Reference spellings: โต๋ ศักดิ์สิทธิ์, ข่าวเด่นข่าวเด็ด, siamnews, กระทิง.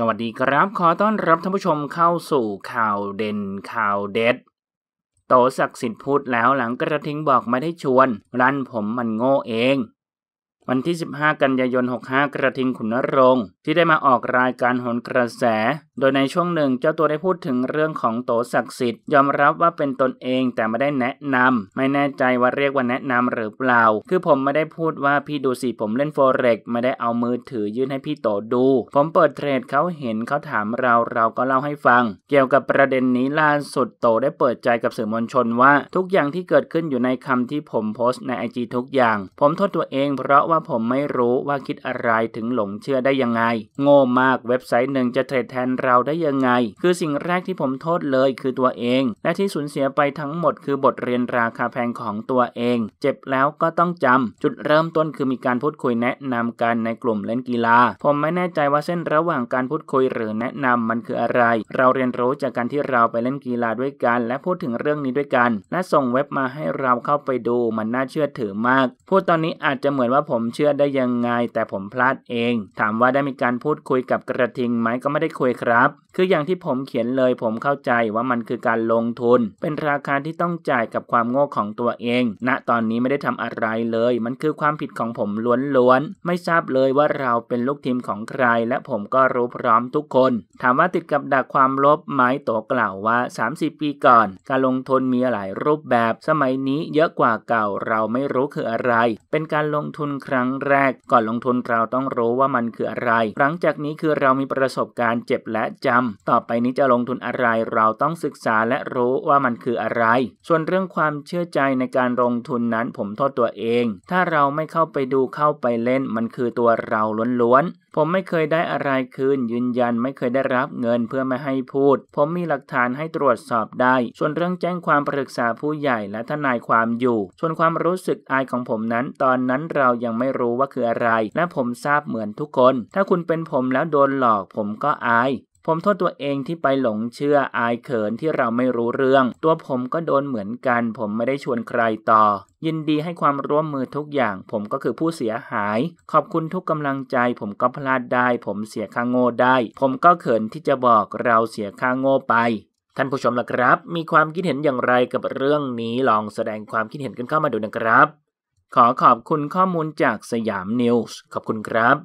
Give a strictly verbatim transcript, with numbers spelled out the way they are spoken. สวัสดีครับขอต้อนรับท่านผู้ชมเข้าสู่ข่าวเด่นข่าวเด็ดโตศักดิ์สิทธิ์พูดแล้วหลังกระทิงบอกไม่ได้ชวนรันผมมันโง่เองวันที่สิบห้ากันยายนหกห้ากระทิงขุนนรงค์ที่ได้มาออกรายการโหนกระแสโดยในช่วงหนึ่งเจ้าตัวได้พูดถึงเรื่องของโตศักดิ์สิทธิ์ยอมรับว่าเป็นตนเองแต่ไม่ได้แนะนำไม่แน่ใจว่าเรียกว่าแนะนำหรือเปล่าคือผมไม่ได้พูดว่าพี่ดูสิผมเล่นโฟเร็กซ์ไม่ได้เอามือถือยื่นให้พี่โตดูผมเปิดเทรดเขาเห็นเขาถามเราเราก็เล่าให้ฟังเกี่ยวกับประเด็นนี้ล่าสุดโตได้เปิดใจกับสื่อมวลชนว่าทุกอย่างที่เกิดขึ้นอยู่ในคำที่ผมโพสต์ในไอจีทุกอย่างผมโทษตัวเองเพราะว่าผมไม่รู้ว่าคิดอะไรถึงหลงเชื่อได้ยังไงโง่มากเว็บไซต์หนึ่งจะเทรดแทนเราได้ยังไงคือสิ่งแรกที่ผมโทษเลยคือตัวเองและที่สูญเสียไปทั้งหมดคือบทเรียนราคาแพงของตัวเองเจ็บแล้วก็ต้องจำจุดเริ่มต้นคือมีการพูดคุยแนะนำกันในกลุ่มเล่นกีฬาผมไม่แน่ใจว่าเส้นระหว่างการพูดคุยหรือแนะนำมันคืออะไรเราเรียนรู้จากการที่เราไปเล่นกีฬาด้วยกันและพูดถึงเรื่องนี้ด้วยกันและส่งเว็บมาให้เราเข้าไปดูมันน่าเชื่อถือมากพูดตอนนี้อาจจะเหมือนว่าผมเชื่อได้ยังไงแต่ผมพลาดเองถามว่าได้มีการพูดคุยกับกระทิงไหมก็ไม่ได้คุยครับคืออย่างที่ผมเขียนเลยผมเข้าใจว่ามันคือการลงทุนเป็นราคาที่ต้องจ่ายกับความโง่ของตัวเองณตอนนี้ไม่ได้ทำอะไรเลยมันคือความผิดของผมล้วนๆไม่ทราบเลยว่าเราเป็นลูกทีมของใครและผมก็รู้พร้อมทุกคนถามว่าติดกับดักความลบไหมโตกล่าวว่า สามสิบปีก่อนการลงทุนมีหลายรูปแบบสมัยนี้เยอะกว่าเก่าเราไม่รู้คืออะไรเป็นการลงทุนครั้งแรกก่อนลงทุนเราต้องรู้ว่ามันคืออะไรหลังจากนี้คือเรามีประสบการณ์เจ็บและจำต่อไปนี้จะลงทุนอะไรเราต้องศึกษาและรู้ว่ามันคืออะไรส่วนเรื่องความเชื่อใจในการลงทุนนั้นผมโทษตัวเองถ้าเราไม่เข้าไปดูเข้าไปเล่นมันคือตัวเราล้วนๆผมไม่เคยได้อะไรคืนยืนยันไม่เคยได้รับเงินเพื่อไม่ให้พูดผมมีหลักฐานให้ตรวจสอบได้ส่วนเรื่องแจ้งความปรึกษาผู้ใหญ่และทนายความอยู่ส่วนความรู้สึกอายของผมนั้นตอนนั้นเรายังไม่รู้ว่าคืออะไรและผมทราบเหมือนทุกคนถ้าคุณเป็นผมแล้วโดนหลอกผมก็อายผมโทษตัวเองที่ไปหลงเชื่ออายเขินที่เราไม่รู้เรื่องตัวผมก็โดนเหมือนกันผมไม่ได้ชวนใครต่อยินดีให้ความร่วมมือทุกอย่างผมก็คือผู้เสียหายขอบคุณทุกกำลังใจผมก็พลาดได้ผมเสียค่าโง่ได้ผมก็เขินที่จะบอกเราเสียค่าโง่ไปท่านผู้ชมล่ะครับมีความคิดเห็นอย่างไรกับเรื่องนี้ลองแสดงความคิดเห็นกันเข้ามาดูนะครับขอขอบคุณข้อมูลจากสยามนิวส์ขอบคุณครับ